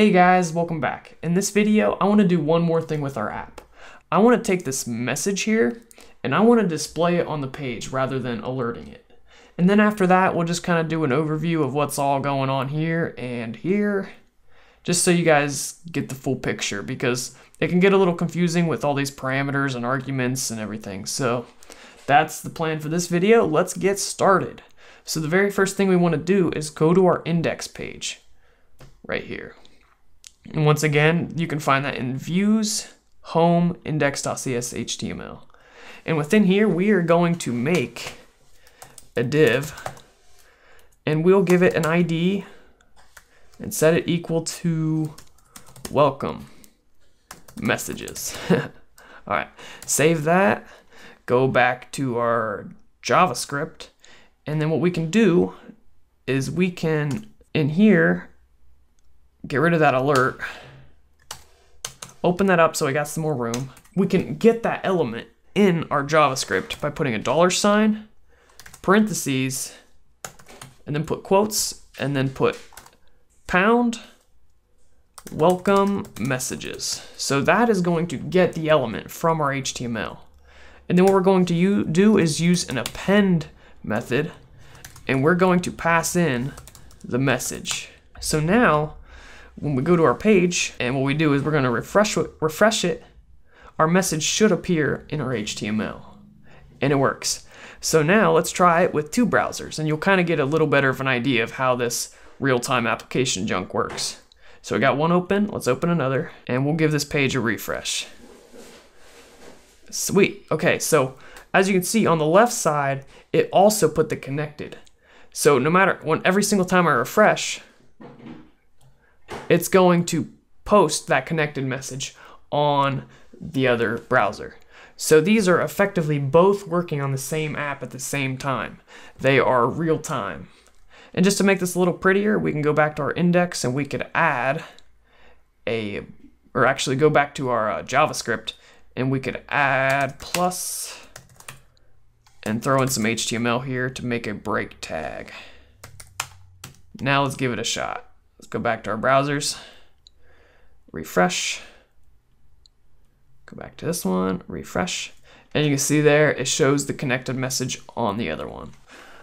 Hey guys, welcome back. In this video, I want to do one more thing with our app. I want to take this message here and I want to display it on the page rather than alerting it. And then after that, we'll just kind of do an overview of what's all going on here and here, just so you guys get the full picture because it can get a little confusing with all these parameters and arguments and everything. So that's the plan for this video. Let's get started. So the very first thing we want to do is go to our index page right here. And once again, you can find that in views, home, index.cshtml. And within here, we are going to make a div and we'll give it an ID and set it equal to welcome messages. All right, save that, go back to our JavaScript. And then what we can do is we can, in here, get rid of that alert, open that up so I got some more room. We can get that element in our JavaScript by putting a $, parentheses, and then put quotes, and then put pound welcome messages. So that is going to get the element from our HTML. And then what we're going to do is use an append method, and we're going to pass in the message. So now, when we go to our page, and what we do is we're going to refresh it, our message should appear in our HTML. And it works. So now let's try it with two browsers, and you'll kind of get a little better of an idea of how this real-time application junk works. So I got one open, let's open another, and we'll give this page a refresh. Sweet. Okay, so as you can see on the left side, it also put the connected. So no matter, every single time I refresh, it's going to post that connected message on the other browser. So these are effectively both working on the same app at the same time. They are real time. And just to make this a little prettier, we can go back to our index and we could add a, or actually go back to our JavaScript and we could add plus and throw in some HTML here to make a break tag. Now let's give it a shot. Let's go back to our browsers, refresh, go back to this one, refresh, and you can see there it shows the connected message on the other one.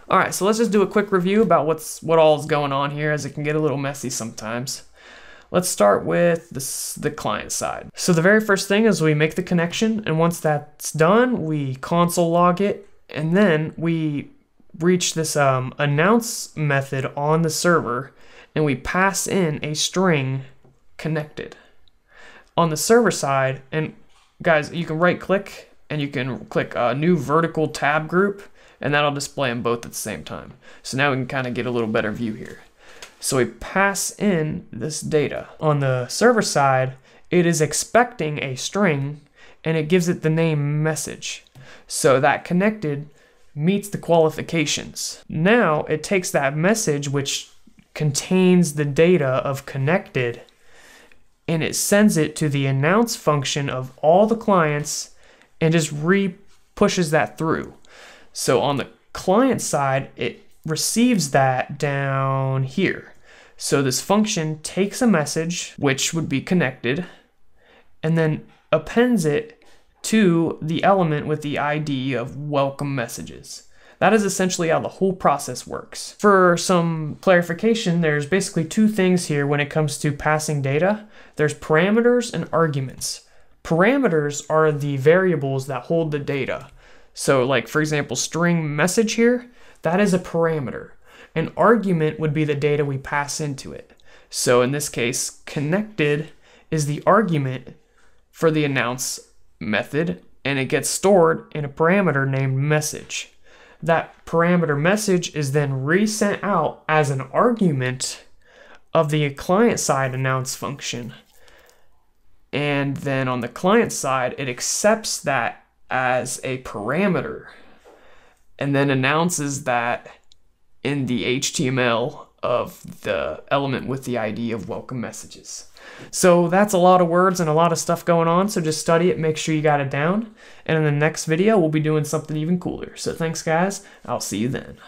All right, so let's just do a quick review about what all is going on here, as it can get a little messy sometimes. Let's start with the client side. So the very first thing is we make the connection, and once that's done, we console log it, and then we reach this announce method on the server, and we pass in a string connected. On the server side, and guys, you can right click and you can click a new vertical tab group, and that'll display them both at the same time. So now we can kind of get a little better view here. So we pass in this data. On the server side, it is expecting a string and it gives it the name message. So that connected meets the qualifications. Now it takes that message, which contains the data of connected, and it sends it to the announce function of all the clients and just re-pushes that through. So on the client side, it receives that down here. So this function takes a message, which would be connected, and then appends it to the element with the ID of welcome messages. That is essentially how the whole process works. For some clarification, there's basically two things here when it comes to passing data. There's parameters and arguments. Parameters are the variables that hold the data. So like, for example, string message here, that is a parameter. An argument would be the data we pass into it. So in this case, connected is the argument for the announce method, and it gets stored in a parameter named message. That parameter message is then resent out as an argument of the client side announce function. And then on the client side, it accepts that as a parameter and then announces that in the HTML of the element with the ID of welcome messages. So that's a lot of words and a lot of stuff going on, so just study it, make sure you got it down, and in the next video we'll be doing something even cooler. So thanks guys, I'll see you then.